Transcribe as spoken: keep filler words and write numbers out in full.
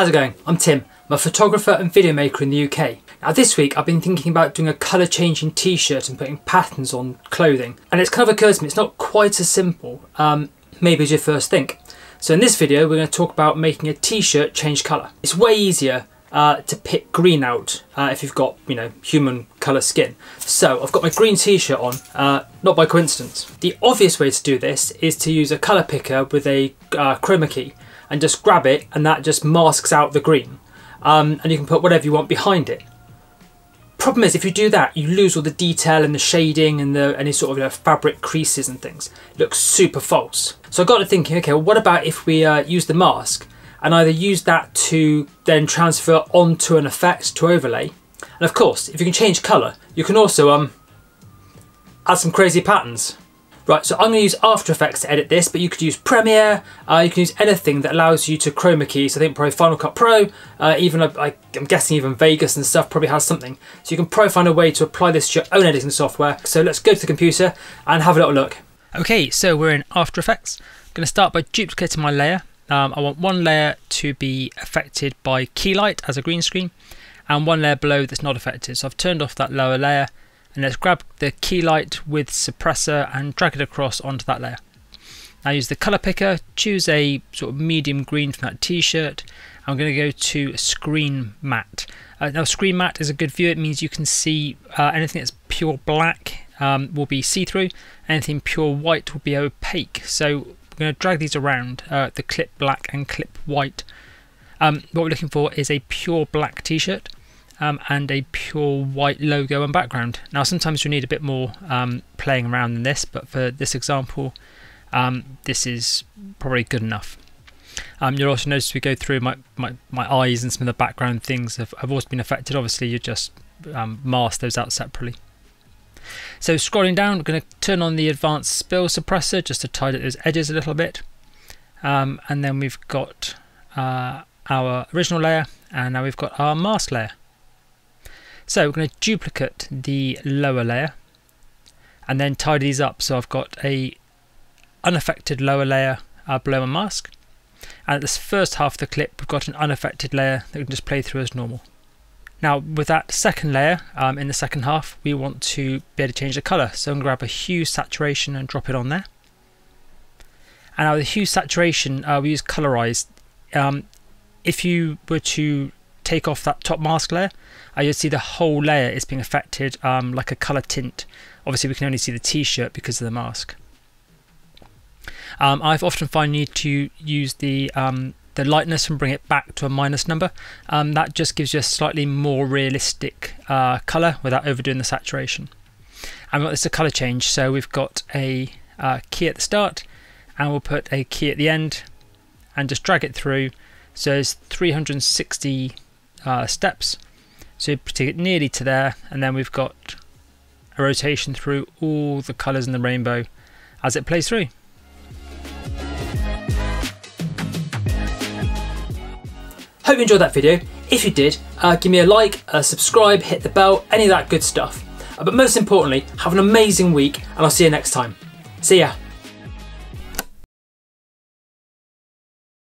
How's it going? I'm Tim. I'm a photographer and video maker in the U K. Now this week I've been thinking about doing a colour changing t-shirt and putting patterns on clothing, and it's kind of occurs to me it's not quite as simple um, maybe as you first think. So in this video we're going to talk about making a t-shirt change colour. It's way easier Uh, to pick green out uh, if you've got, you know, human colour skin. So I've got my green t-shirt on, uh, not by coincidence. The obvious way to do this is to use a colour picker with a uh, chroma key and just grab it, and that just masks out the green, um, and you can put whatever you want behind it. Problem is, if you do that you lose all the detail and the shading and the any sort of, you know, fabric creases and things. It looks super false. So I got to thinking, okay, well, what about if we uh, use the mask and either use that to then transfer onto an effect to overlay. And of course, if you can change colour, you can also um, add some crazy patterns. Right, so I'm going to use After Effects to edit this, but you could use Premiere, uh, you can use anything that allows you to chroma key. So I think probably Final Cut Pro, uh, even I, I'm guessing even Vegas and stuff probably has something. So you can probably find a way to apply this to your own editing software. So let's go to the computer and have a little look. Okay, so we're in After Effects. I'm going to start by duplicating my layer. Um, I want one layer to be affected by key light as a green screen and one layer below that's not affected. So I've turned off that lower layer, and let's grab the key light with suppressor and drag it across onto that layer. Now use the colour picker, choose a sort of medium green from that t-shirt. I'm going to go to screen matte. Uh, now screen matte is a good view, it means you can see uh, anything that's pure black um, will be see-through, anything pure white will be opaque. So I'm going to drag these around, uh, the clip black and clip white. Um, what we're looking for is a pure black t-shirt um, and a pure white logo and background. Now sometimes you need a bit more um, playing around than this, but for this example um, this is probably good enough. Um, you'll also notice we go through my, my, my eyes and some of the background things have, have also been affected. Obviously you just um, mask those out separately. So scrolling down, we're going to turn on the advanced spill suppressor just to tidy those edges a little bit, um, and then we've got uh, our original layer, and now we've got our mask layer. So we're going to duplicate the lower layer and then tidy these up. So I've got a unaffected lower layer uh, below my mask, and at this first half of the clip we've got an unaffected layer that we can just play through as normal. Now with that second layer, um, in the second half, we want to be able to change the colour. So I'm going to grab a hue saturation and drop it on there. And now with the hue saturation, uh, we use colorized. Um, if you were to take off that top mask layer, uh, you'd see the whole layer is being affected um, like a colour tint. Obviously we can only see the t-shirt because of the mask. Um, I've often found you need to use the um, the lightness and bring it back to a minus number. Um, that just gives you a slightly more realistic uh, colour without overdoing the saturation. And this is a colour change, so we've got a uh, key at the start and we'll put a key at the end and just drag it through. So it's three hundred sixty uh, steps, so you take it nearly to there, and then we've got a rotation through all the colours in the rainbow as it plays through. Hope you enjoyed that video. If you did, uh, give me a like, uh, subscribe, hit the bell, any of that good stuff. Uh, but most importantly, have an amazing week, and I'll see you next time. See ya.